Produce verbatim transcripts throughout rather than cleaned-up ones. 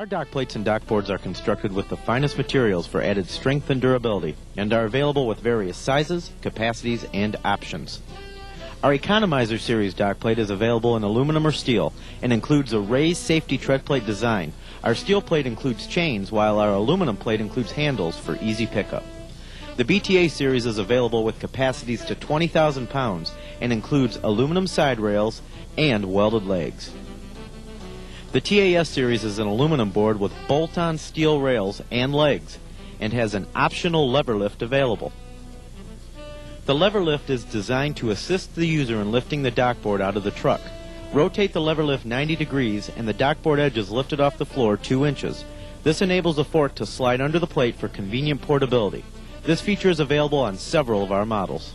Our dock plates and dock boards are constructed with the finest materials for added strength and durability, and are available with various sizes, capacities, and options. Our Economizer series dock plate is available in aluminum or steel, and includes a raised safety tread plate design. Our steel plate includes chains, while our aluminum plate includes handles for easy pickup. The B T A series is available with capacities to twenty thousand pounds, and includes aluminum side rails and welded legs. The T A S series is an aluminum board with bolt-on steel rails and legs, and has an optional lever lift available. The lever lift is designed to assist the user in lifting the dock board out of the truck. Rotate the lever lift ninety degrees and the dock board edge is lifted off the floor two inches. This enables the fork to slide under the plate for convenient portability. This feature is available on several of our models.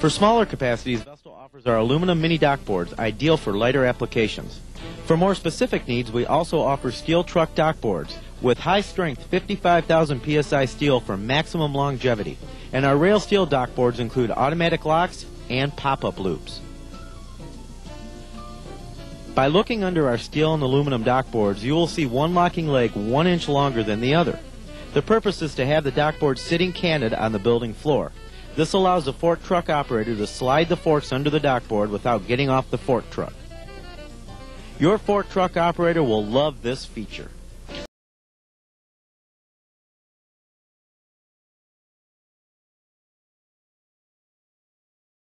For smaller capacities, Vestal offers our aluminum mini dock boards, ideal for lighter applications. For more specific needs, we also offer steel truck dock boards with high-strength fifty-five thousand P S I steel for maximum longevity. And our rail steel dock boards include automatic locks and pop-up loops. By looking under our steel and aluminum dock boards, you will see one locking leg one inch longer than the other. The purpose is to have the dock board sitting canted on the building floor. This allows the fork truck operator to slide the forks under the dock board without getting off the fork truck. Your fork truck operator will love this feature.